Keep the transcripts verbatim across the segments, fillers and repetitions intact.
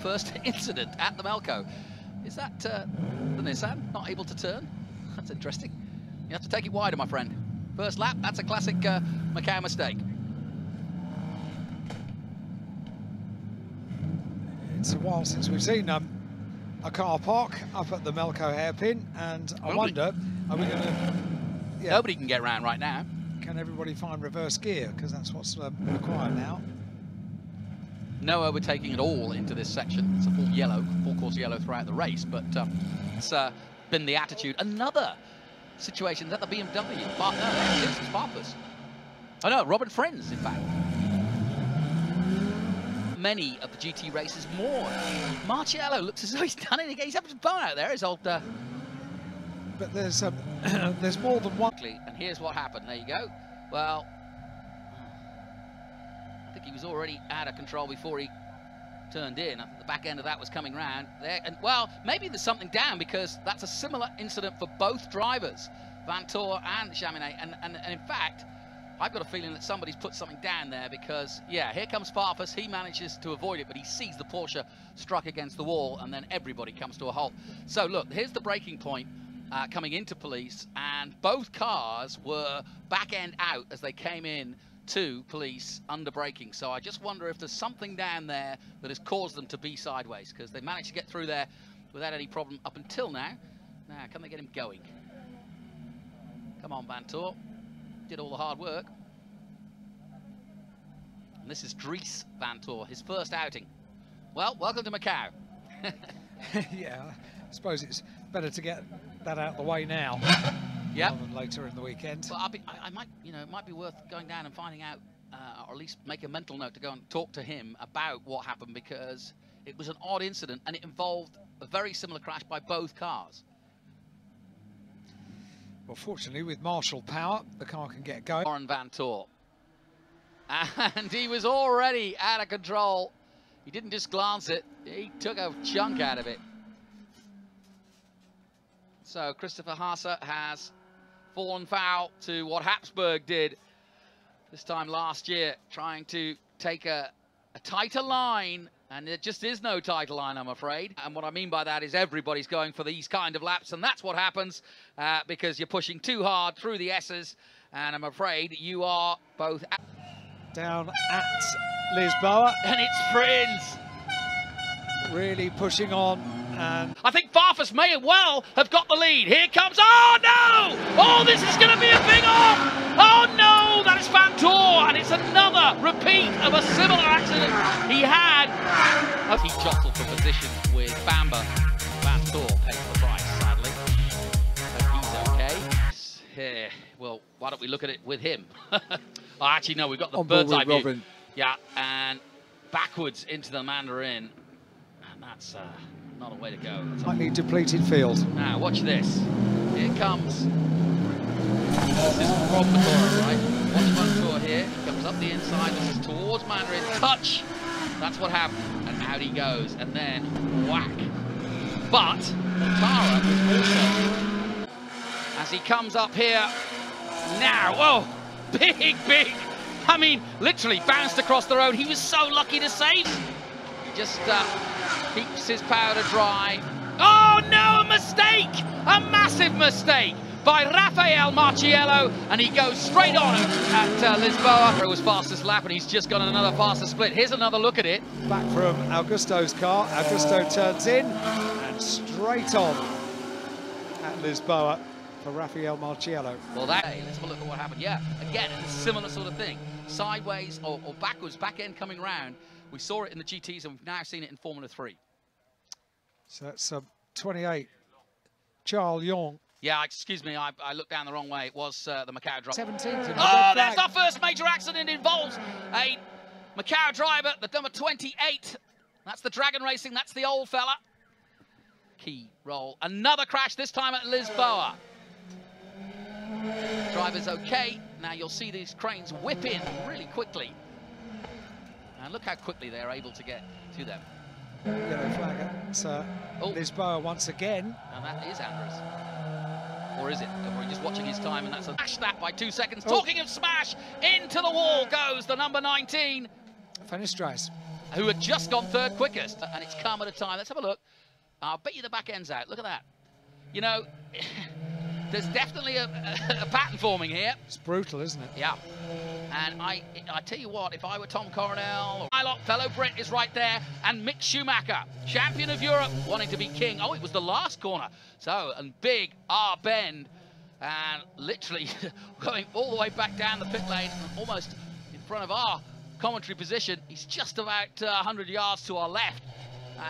first incident at the Melco. Is that uh, the Nissan not able to turn? That's interesting. You have to take it wider, my friend. First lap, that's a classic uh, Macau mistake. It's a while since we've seen um, a car park up at the Melco hairpin, and I Nobody. wonder, are we going to... Yeah. Nobody can get round right now. Can everybody find reverse gear? Because that's what's um, required now. No overtaking at all into this section. It's a full yellow, full course yellow throughout the race, but um, it's uh, been the attitude. Another situation at the B M W. Far no, this is Farfus. Oh no, Robert Friend's in fact. Many of the G T races more. Marciello looks as though he's done it again. He's up to bar out there. His old. Uh... But there's um, there's more than one. And here's what happened. There you go. Well. I think he was already out of control before he turned in. I think the back end of that was coming round there. And well, maybe there's something down, because that's a similar incident for both drivers, Vanthoor and Chaminet. And, and, and in fact, I've got a feeling that somebody's put something down there, because, yeah, here comes Farfus. He manages to avoid it, but he sees the Porsche struck against the wall, and then everybody comes to a halt. So look, here's the breaking point. Uh, coming into police, and both cars were back end out as they came in to police under braking. So I just wonder if there's something down there that has caused them to be sideways, because they managed to get through there without any problem up until now. Now, can they get him going? Come on, Vanthoor. Did all the hard work. And this is Dries Vanthoor, his first outing. Well, welcome to Macau. Yeah, I suppose it's better to get that out of the way now, yeah, rather than later in the weekend. Well, I'll be, I, I might, you know, it might be worth going down and finding out, uh, or at least make a mental note to go and talk to him about what happened, because it was an odd incident and it involved a very similar crash by both cars. Well, fortunately, with martial power, the car can get going. Warren Vanthoor, and he was already out of control. He didn't just glance it; he took a chunk out of it. So Christopher Hasser has fallen foul to what Habsburg did this time last year, trying to take a, a tighter line, and there just is no tighter line, I'm afraid. And what I mean by that is everybody's going for these kind of laps, and that's what happens uh, because you're pushing too hard through the S's, and I'm afraid you are both at down at Liz Bauer, and it's Friends really pushing on. And I think Farfus may well have got the lead. Here comes, oh no! Oh, this is going to be a big off! Oh no, that is Vanthoor, and it's another repeat of a similar accident he had. He jostled for position with Bamba. Vanthoor paid the price, sadly. But he's okay. Here, well, why don't we look at it with him? oh, actually, no, we've got the On bird's eye Robin. view. Yeah, and backwards into the Mandarin. And that's... Uh, not a way to go. Slightly depleted field. Now, watch this. Here comes. This is from Matora, right? Watch Vanthoor here. He comes up the inside. This is towards Mandarin. Touch! That's what happened. And out he goes. And then, whack. But, Matora was also. As he comes up here. Now, whoa! Big, big! I mean, literally bounced across the road. He was so lucky to save. He just, uh... keeps his powder dry. Oh no, a mistake! A massive mistake by Raffaele Marciello, and he goes straight on at uh, Lisboa. It was fastest lap, and he's just got another faster split. Here's another look at it. Back from Augusto's car, Augusto turns in, and straight on at Lisboa for Raffaele Marciello. Well, that, hey, let's have a look at what happened. Yeah, again, it's a similar sort of thing. Sideways or, or backwards, back end coming round. We saw it in the G Ts, and we've now seen it in Formula three. So that's uh, twenty-eight, Charles Yong. Yeah, excuse me, I, I looked down the wrong way. It was uh, the Macau driver. seventeen. Oh, that's our first major accident. Involves a Macau driver, the number twenty-eight. That's the Dragon Racing, that's the old fella. Key roll. Another crash, this time at Lisboa. Driver's okay. Now you'll see these cranes whip in really quickly. And look how quickly they're able to get to them. Yellow flag at uh, Lisboa once again. And that is Andrus. Or is it? Or just watching his time, and that's a smash that by two seconds. Oh. Talking of smash, into the wall goes the number nineteen. Fanny Stryce. who had just gone third quickest, and it's come at a time. Let's have a look. I'll bet you the back end's out. Look at that. You know, there's definitely a, a, a pattern forming here. It's brutal, isn't it? Yeah. And I, I tell you what, if I were Tom Coronel, my lot, fellow Brit is right there, and Mick Schumacher, champion of Europe, wanting to be king. Oh, it was the last corner. So, and big R-bend, and literally going all the way back down the pit lane, almost in front of our commentary position. He's just about uh, one hundred yards to our left,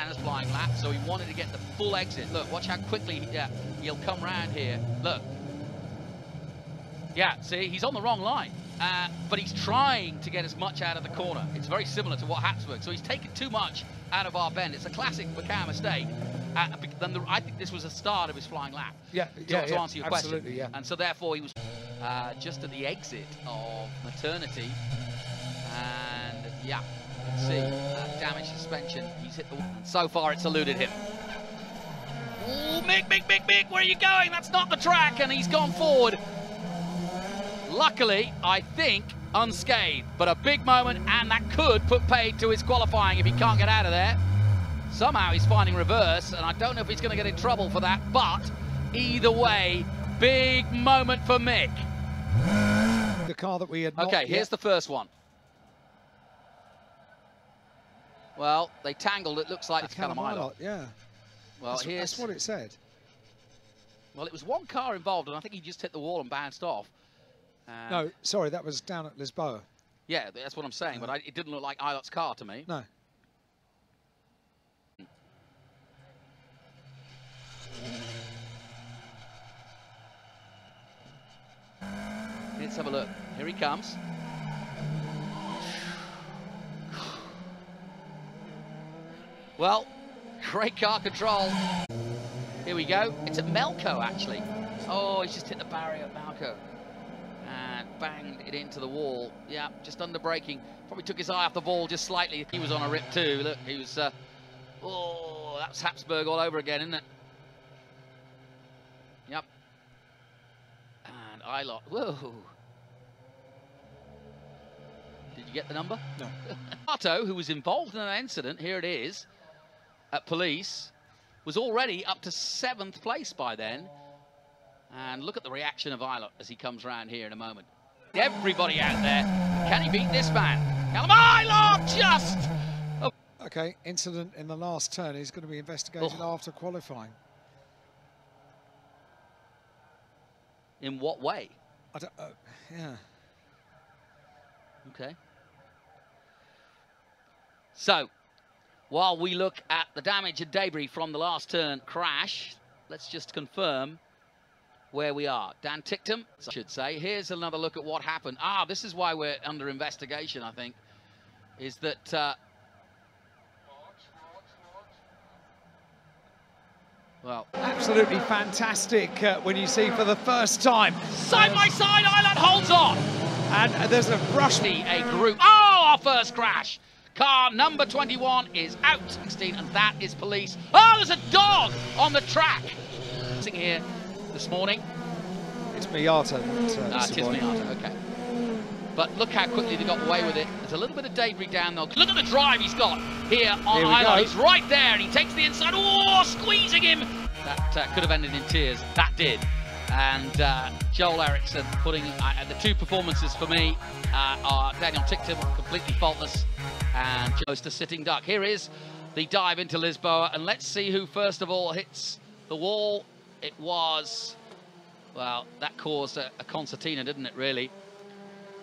and it's flying lap, so he wanted to get the full exit. Look, watch how quickly he, uh, he'll come round here. Look. Yeah, see, he's on the wrong line. Uh, but he's trying to get as much out of the corner. It's very similar to what Habsburg. So he's taken too much out of our bend. It's a classic Macau mistake. Uh, then the, I think this was the start of his flying lap. Yeah, to, yeah, to answer yeah, your absolutely, question. Yeah. And so therefore he was uh, just at the exit of maternity. And yeah, you can see uh, damaged suspension. He's hit the wall. And so far it's eluded him. Ooh, Mick, Mick, Mick, Mick, where are you going? That's not the track. And he's gone forward. Luckily, I think, unscathed, but a big moment, and that could put paid to his qualifying if he can't get out of there. Somehow he's finding reverse, and I don't know if he's going to get in trouble for that, but either way, big moment for Mick. The car that we had not Okay, yet. Here's the first one. Well, they tangled, it looks like it's Callum Ilott. Yeah. Well, that's, here's... that's what it said. Well, it was one car involved, and I think he just hit the wall and bounced off. Um, no, sorry, that was down at Lisboa. Yeah, that's what I'm saying, but I, it didn't look like Ilott's car to me. No. Let's have a look. Here he comes. Well, great car control. Here we go. It's at Melco, actually. Oh, he's just hit the barrier at Melco. And banged it into the wall. Yeah, just under braking. Probably took his eye off the ball just slightly. He was on a rip too. Look, he was... Uh, oh, that's Habsburg all over again, isn't it? Yep. And Ilott. Whoa. Did you get the number? No. Otto, who was involved in an incident, here it is, at police, was already up to seventh place by then. And look at the reaction of Ilott as he comes round here in a moment. Everybody out there, can he beat this man? Callum Ilott just... Oh. OK, incident in the last turn is going to be investigated oh. after qualifying. In what way? I don't... Uh, yeah. OK. So, while we look at the damage and debris from the last turn crash, let's just confirm... where we are. Dan Tickton, I should say. Here's another look at what happened. Ah, this is why we're under investigation, I think, is that... Uh, well, absolutely fantastic uh, when you see for the first time. Side by side, Ilott holds on. And there's a rush. A group. Oh, our first crash. Car number twenty-one is out. sixteen, and that is police. Oh, there's a dog on the track. Sitting here. This morning, it's Miata. That, uh, ah, it is Miata. Okay, but look how quickly they got away with it. There's a little bit of debris down there. Look at the drive he's got here on Ilott. He's right there, and he takes the inside. Oh, squeezing him! That uh, could have ended in tears. That did. And uh, Joel Eriksson putting uh, the two performances for me uh, are Daniel Tickton, completely faultless, and just a sitting duck. Here is the dive into Lisboa, and let's see who first of all hits the wall. It was, well, that caused a, a concertina, didn't it, really?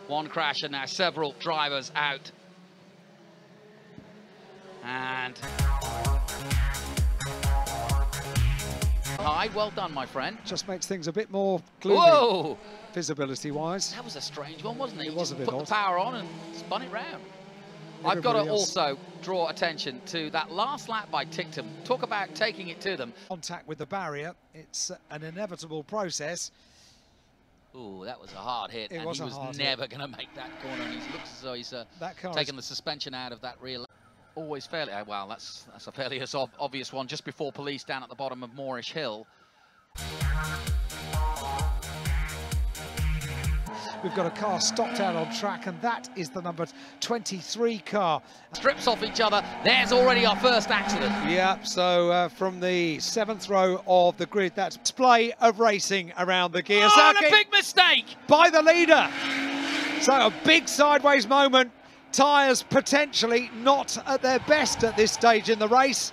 One crash and now several drivers out. And... Hi, well done, my friend. Just makes things a bit more gloomy. Whoa! Visibility-wise. That was a strange one, wasn't it? It was a bit odd. Put the power on and spun it round. Everybody I've got to else. also draw attention to that last lap by Tickton. Talk about taking it to them. Contact with the barrier. It's an inevitable process. Ooh, that was a hard hit. It and was he was never going to make that corner. And he looks as though he's uh, taken the suspension out of that rear. Always fairly. Oh, wow, that's, that's a fairly obvious one. Just before police down at the bottom of Moorish Hill. We've got a car stopped out on track, and that is the number twenty-three car. Strips off each other. There's already our first accident. Yeah, so uh, from the seventh row of the grid, that's display of racing around the gear. Oh, and a big mistake! By the leader. So a big sideways moment. Tyres potentially not at their best at this stage in the race,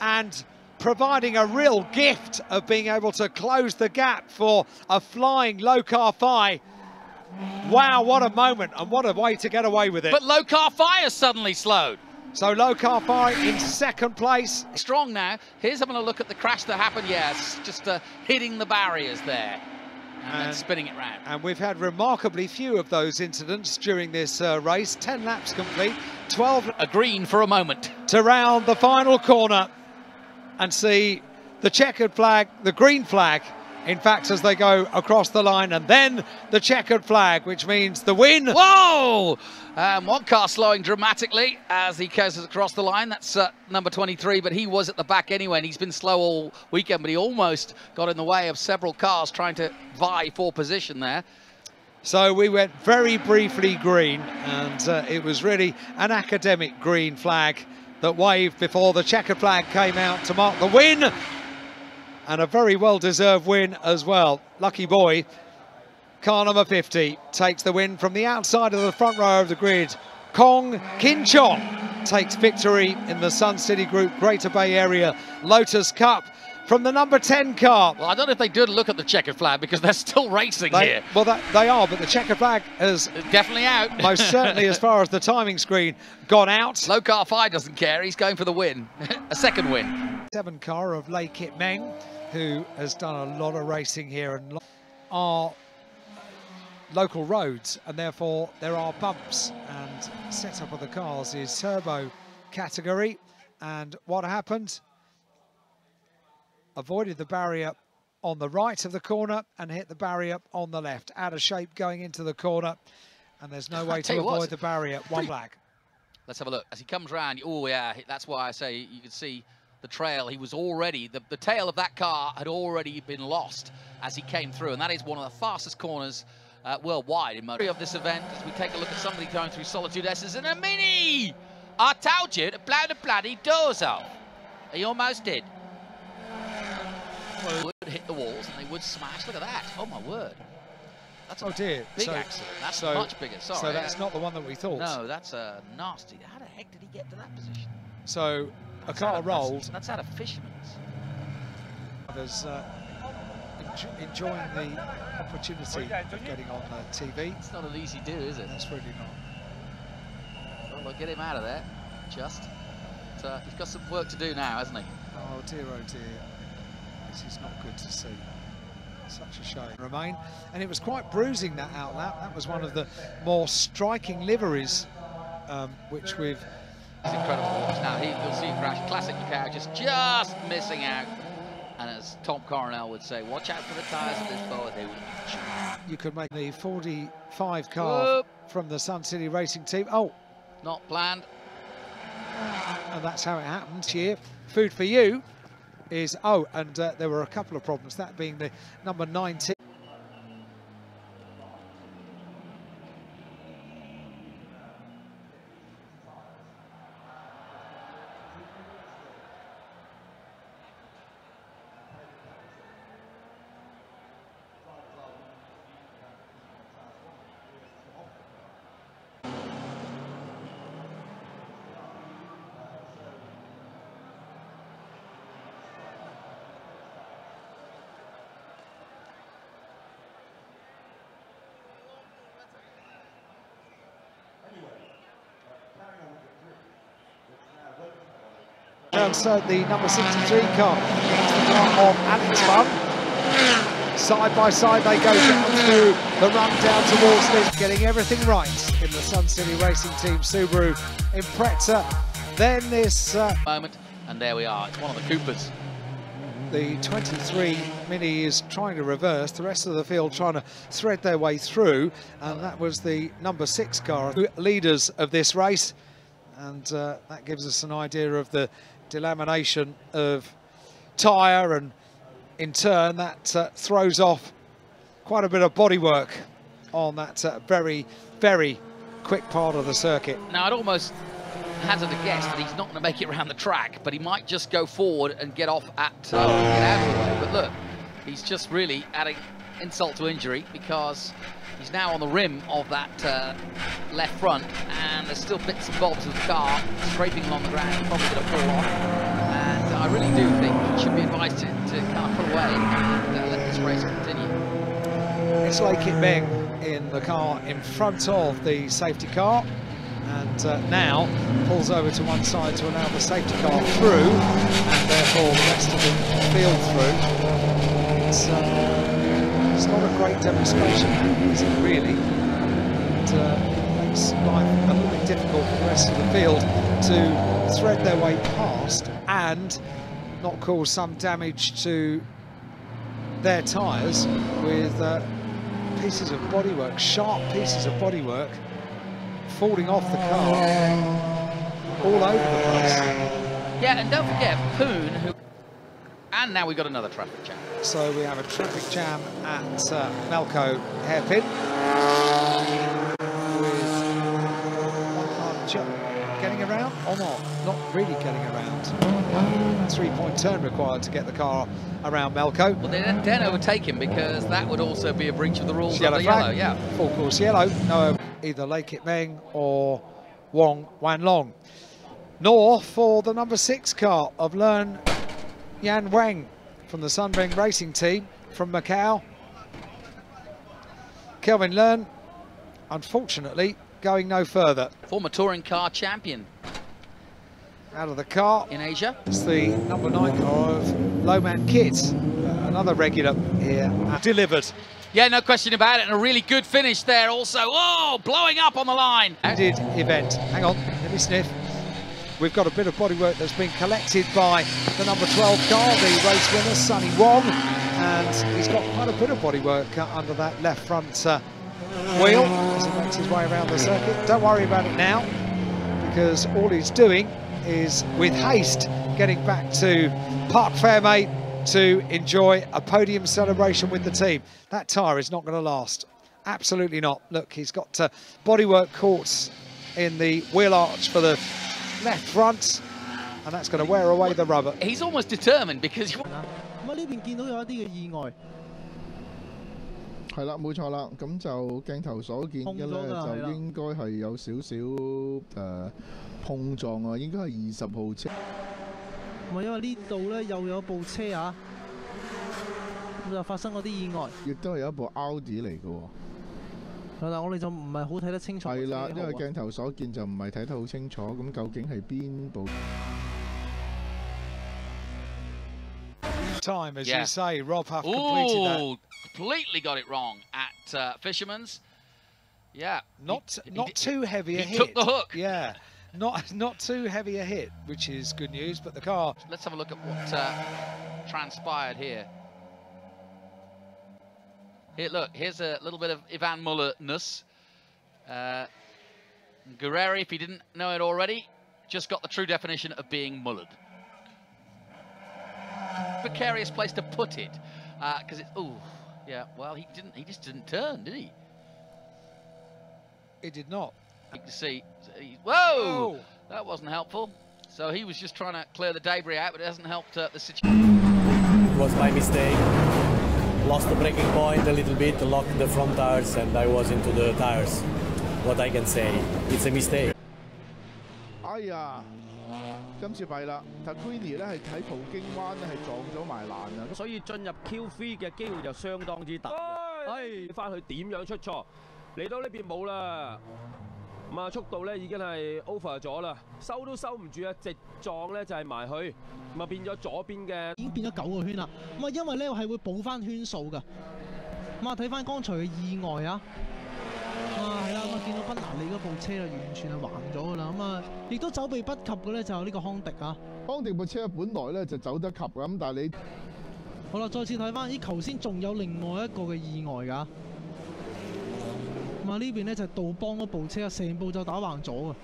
and providing a real gift of being able to close the gap for a flying Lo Ka Fai. Wow, what a moment, and what a way to get away with it. But Lo Ka Fai has suddenly slowed. So Lo Ka Fai in second place. Strong now. Here's having a look at the crash that happened. Yes, just uh, hitting the barriers there. And, and spinning it round. And we've had remarkably few of those incidents during this uh, race. ten laps complete, twelve... A green for a moment. To round the final corner and see the checkered flag, the green flag, in fact, as they go across the line, and then the checkered flag, which means the win. Whoa! Um, one car slowing dramatically as he goes across the line. That's uh, number twenty-three, but he was at the back anyway, and he's been slow all weekend, but he almost got in the way of several cars trying to vie for position there. So we went very briefly green, and uh, it was really an academic green flag that waved before the checkered flag came out to mark the win. And a very well-deserved win as well. Lucky boy, car number fifty, takes the win from the outside of the front row of the grid. Kong Kin Chong takes victory in the Sun City Group Greater Bay Area Lotus Cup from the number ten car. Well, I don't know if they did look at the checkered flag, because they're still racing they, here. Well, that, they are, but the checkered flag is definitely out. Most certainly, as far as the timing screen, gone out. Lo Ka Fai doesn't care. He's going for the win, a second win. Seven car of Lake It Meng, who has done a lot of racing here, and are local roads, and therefore there are bumps, and setup of the cars is turbo category. And what happened? Avoided the barrier on the right of the corner and hit the barrier on the left. Out of shape going into the corner, and there's no way to avoid the barrier. One flag. Let's have a look. As he comes round, oh yeah, that's why I say you can see the trail. He was already, the, the tail of that car had already been lost as he came through, and that is one of the fastest corners uh, worldwide in motor of this event. As we take a look at somebody going through Solitude S's in a Mini! I told you to blow the bloody doors off. He almost did. They would hit the walls and they would smash. Look at that. Oh my word. That's oh dear. Big so, accident. That's so, much bigger. Sorry. So that's not the one that we thought. No, that's a uh, nasty. How the heck did he get to that position? So a car rolled. That's, that's out of fishermen's. Others uh, enjo enjoying the opportunity of getting on uh, T V. It's not an easy do, is it? That's really not. Well, look, get him out of there. Just. But, uh, he's got some work to do now, hasn't he? Oh dear, oh dear. This is not good to see. Such a shame. Remain. And it was quite bruising, that outlap. That was one of the more striking liveries, um, which we've... It's incredible to watch. Now, he, you'll see crash. Classic Macau just, just missing out. And as Tom Coronel would say, watch out for the tyres of Lisboa. They will eat you. You could make the forty-five car Whoop. from the Sun City Racing Team. Oh. Not planned. And that's how it happened here. Food for you is, oh, and uh, there were a couple of problems, that being the number nineteen. So the number sixty-three car, that's the car of Alex Bum. Side by side they go down through the run down towards Liz, getting everything right in the Sun City Racing Team Subaru Impreza. Then this uh, moment, and there we are. It's one of the Coopers. The twenty-three Mini is trying to reverse, the rest of the field trying to thread their way through, and that was the number six car, leaders of this race, and uh, that gives us an idea of the delamination of tyre, and in turn that uh, throws off quite a bit of bodywork on that uh, very, very quick part of the circuit. Now, I'd almost hazard a guess that he's not going to make it around the track, but he might just go forward and get off at uh, oh. get out of the way. But look, he's just really adding insult to injury, because he's now on the rim of that uh, left front, and there's still bits and bobs of the car scraping along the ground. He's probably going to fall off, and I really do think he should be advised to, to kind of pull away and uh, let this race continue. It's Lake It Meng in the car in front of the safety car, and uh, now pulls over to one side to allow the safety car through, and therefore the rest of the field through. It's, uh, It's not a great demonstration, is it really? It uh, makes life a little bit difficult for the rest of the field to thread their way past and not cause some damage to their tyres with uh, pieces of bodywork, sharp pieces of bodywork, falling off the car all over the place. Yeah, and don't forget, Poon, who... And now we've got another traffic jam. So we have a traffic jam at uh, Melco hairpin, with one getting around or not, not really getting around. One three-point turn required to get the car around Melco. Well, they don't overtake him, because that would also be a breach of the rules. Yellow of the flag. Yellow, yeah. Full course yellow. No, either Lake It Meng or Wong Wan Long. Nor for the number six car of Learn Yan Wang from the Sunbeng Racing Team from Macau. Kelvin Learn, unfortunately, going no further. Former touring car champion. Out of the car. In Asia. It's the number nine car of Loman Kit, another regular here. Delivered. Yeah, no question about it, and a really good finish there also. Oh, blowing up on the line. Ended event. Hang on, let me sniff. We've got a bit of bodywork that's been collected by the number twelve car, the race winner, Sunny Wong, and he's got quite a bit of bodywork uh, under that left front uh, wheel as he makes his way around the circuit. Don't worry about it now, because all he's doing is, with haste, getting back to Parc Fermé to enjoy a podium celebration with the team. That tyre is not going to last. Absolutely not. Look, he's got uh, bodywork caught in the wheel arch for the left front, and that's going to wear away the rubber. He's almost determined, because you但係我哋就唔係好睇得清楚。係啦，因為鏡頭所見就唔係睇得好清楚，咁究竟係邊部 ？Time, as you say, Rob Huff completed that. Ooh, completely got it wrong at uh, Fisherman's. Yeah, not not too heavy a hit. He took the hook. Yeah, not not too heavy a hit, which is good news. But the car. Let's have a look at what uh, transpired here. Here, look, here's a little bit of Ivan Muller-ness. Uh, Guerrieri, if he didn't know it already, just got the true definition of being mullered. Precarious place to put it, because uh, it's, oh, yeah, well, he didn't, he just didn't turn, did he? He did not. You can see, he, whoa, whoa, that wasn't helpful. So he was just trying to clear the debris out, but it hasn't helped uh, the situation. It was my mistake. Lost the braking point a little bit, locked the front tires, and I was into the tires. What I can say, it's a mistake. Aiyah, 今次弊啦，但 Queenie 咧係睇葡京灣咧係撞咗埋欄啊，所以進入 Q three 嘅機會就相當之大。唉，翻去點樣出錯？嚟到呢邊冇啦，咁啊速度咧已經係 over 咗啦，收都收唔住啊，直撞咧就係埋去。 咪變咗左邊嘅，已經變咗九個圈啦。咁啊，因為咧係會補翻圈數㗎。咁啊，睇翻剛才嘅意外啊，啊係啦，咁啊見到賓拿利嗰部車啊，完全係橫咗㗎啦。咁啊，亦都走避不及嘅咧，就呢個康迪啊。康迪部車本來咧就走得及㗎，咁但係你好啦，再次睇翻，咦頭先仲有另外一個嘅意外㗎。咁啊呢邊咧就杜邦嗰部車啊，成部就打橫咗㗎。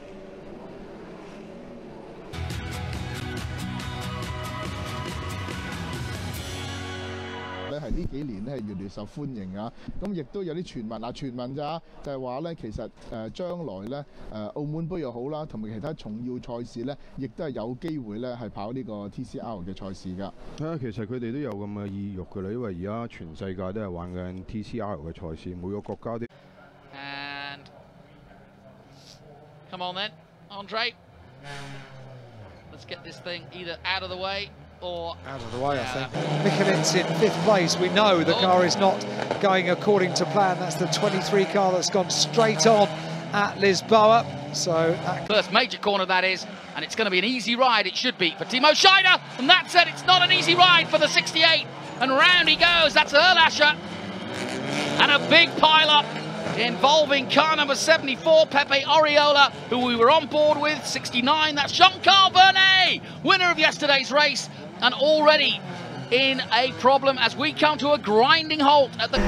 係呢幾年咧係越嚟越受歡迎啊！咁亦都有啲傳聞啊，傳聞咋就係話咧，其實誒將來咧誒澳門杯又好啦，同埋其他重要賽事咧，亦都係有機會咧係跑呢個 T C R 嘅賽事㗎。係啊，其實佢哋都有咁嘅意欲㗎啦，因為而家全世界都係玩緊 T C R 嘅賽事，每個國家都。And come on then, Andre. Let's get this thing either out of the way. Or out of the way, yeah. I think. Michelin's in fifth place. We know the oh. car is not going according to plan. That's the twenty-three car that's gone straight on at Liz Bauer. So, first major corner that is, and it's going to be an easy ride, it should be, for Timo Scheider. And that said, it's not an easy ride for the sixty-eight. And round he goes. That's Erlasher. And a big pile-up involving car number seventy-four, Pepe Oriola, who we were on board with. sixty-nine, that's Jean-Carl Vernet, winner of yesterday's race. And already in a problem as we come to a grinding halt at the...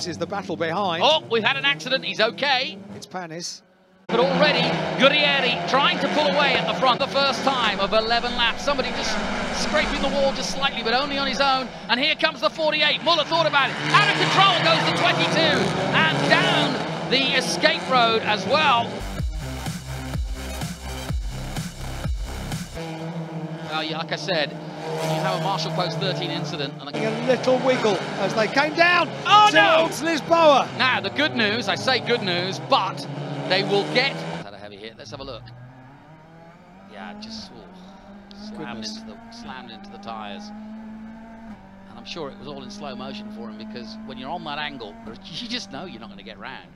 This is the battle behind. Oh, we've had an accident. He's okay. It's Panis. But already, Guerrieri trying to pull away at the front. The first time of eleven laps. Somebody just scraping the wall just slightly, but only on his own. And here comes the forty-eight. Muller thought about it. Out of control goes the twenty-two. And down the escape road as well. Well, yeah, like I said, you have a Marshall Post thirteen incident. And a little wiggle as they came down. Oh no! It's Liz Bauer. Now, the good news, I say good news, but they will get... Had a heavy hit, let's have a look. Yeah, just oh, slammed, into the, slammed into the tyres. And I'm sure it was all in slow motion for him because when you're on that angle, you just know you're not going to get round.